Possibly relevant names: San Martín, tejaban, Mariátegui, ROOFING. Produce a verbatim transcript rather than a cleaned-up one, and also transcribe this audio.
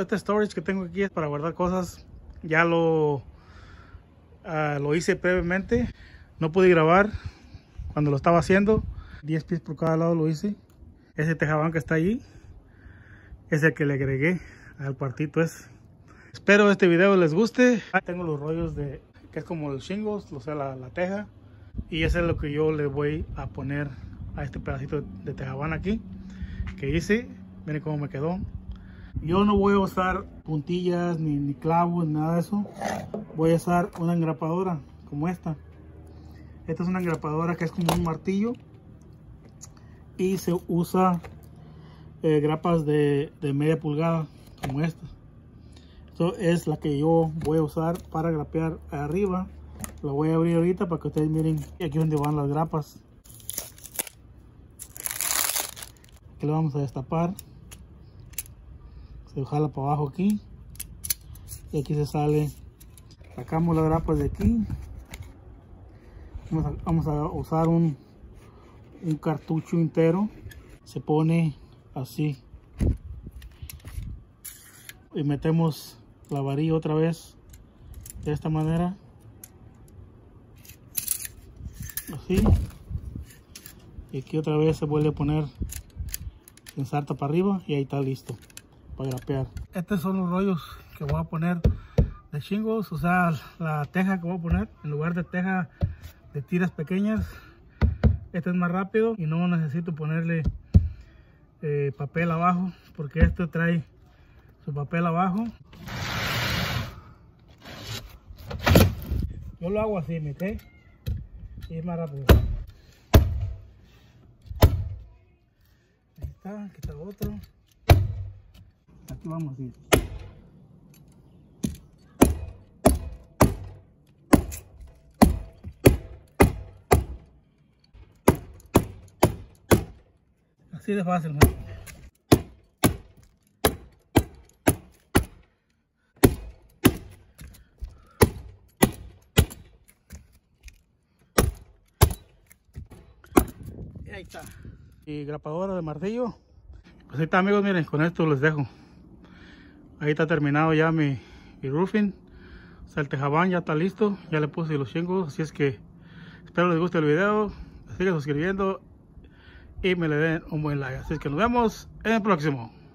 Este storage que tengo aquí es para guardar cosas. Ya lo, uh, lo hice previamente. No pude grabar cuando lo estaba haciendo. diez pies por cada lado lo hice. Ese tejabán que está allí es el que le agregué al cuartito ese. Espero este video les guste. Ahí tengo los rollos de que es como los shingles, o sea la, la teja. Y eso es lo que yo le voy a poner a este pedacito de tejabán aquí que hice. Miren cómo me quedó. Yo no voy a usar puntillas ni, ni clavos, nada de eso. Voy a usar una engrapadora como esta. Esta es una engrapadora que es como un martillo y se usa eh, grapas de, de media pulgada como esta. Esto es la que yo voy a usar para grapear arriba. Lo voy a abrir ahorita para que ustedes miren aquí donde van las grapas. Aquí lo vamos a destapar. Se jala para abajo aquí y aquí se sale. Sacamos las grapas de aquí. Vamos a, vamos a usar un, un cartucho entero. Se pone así y metemos la varilla otra vez de esta manera, así, y aquí otra vez se vuelve a poner en sarta para arriba y ahí está listo para grapear. Estos son los rollos que voy a poner de shingles, o sea la teja que voy a poner en lugar de teja de tiras pequeñas. Este es más rápido y no necesito ponerle eh, papel abajo porque esto trae su papel abajo. Yo lo hago así, ¿mete? Y es más rápido. Ahí está, aquí está otro. Aquí vamos a ir. Así de fácil, ¿no? Y ahí está. Y grapadora de martillo. Pues ahí está, amigos, miren, con esto les dejo. Ahí está terminado ya mi, mi roofing. O sea, el tejabán ya está listo. Ya le puse los shingles. Así es que espero les guste el video. Sigan suscribiendo y me le den un buen like. Así es que nos vemos en el próximo.